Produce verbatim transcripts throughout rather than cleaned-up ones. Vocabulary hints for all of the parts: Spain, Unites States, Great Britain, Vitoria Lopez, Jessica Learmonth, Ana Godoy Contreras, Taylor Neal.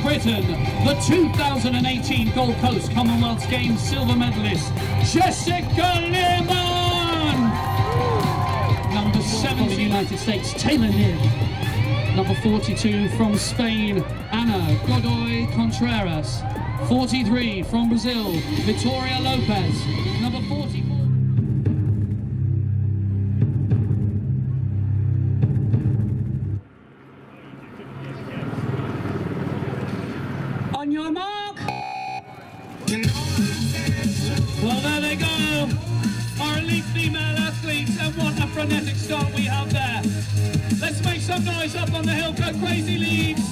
Britain, the two thousand eighteen Gold Coast Commonwealth Games silver medalist, Jessica Learmonth. Number seven from the United States, Taylor Neal. Number forty-two from Spain, Ana Godoy Contreras. forty-three from Brazil, Vitoria Lopez. Number forty-four. On your mark. Well, there they go. Our elite female athletes, and what a frenetic start we have there. Let's make some noise up on the hill. Go crazy, leaves.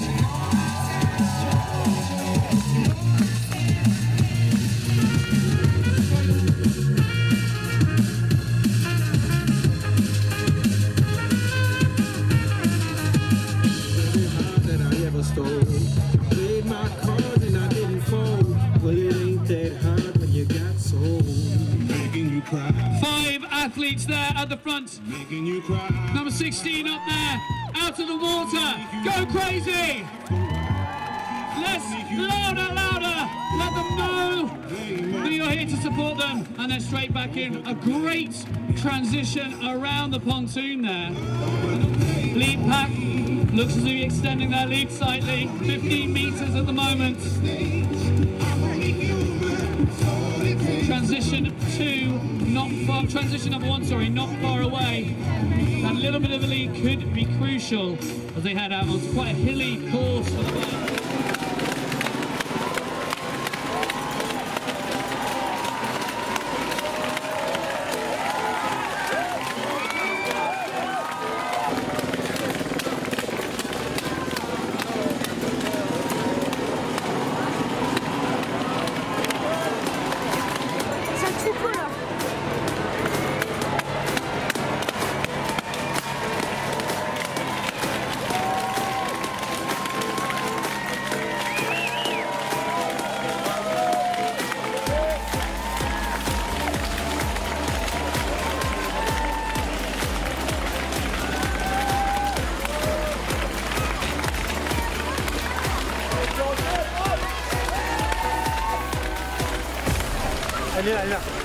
Five athletes there at the front. Making you cry. Number sixteen up there, out of the water. Go crazy! Let's louder, louder. Let them know that you're here to support them. And they're straight back in. A great transition around the pontoon there. Lead pack looks as if you're extending their lead slightly. fifteen meters at the moment. Transition two, not far, transition number one, sorry, not far away. That little bit of a lead could be crucial as they head out onto quite a hilly course for the bike. Yeah, yeah.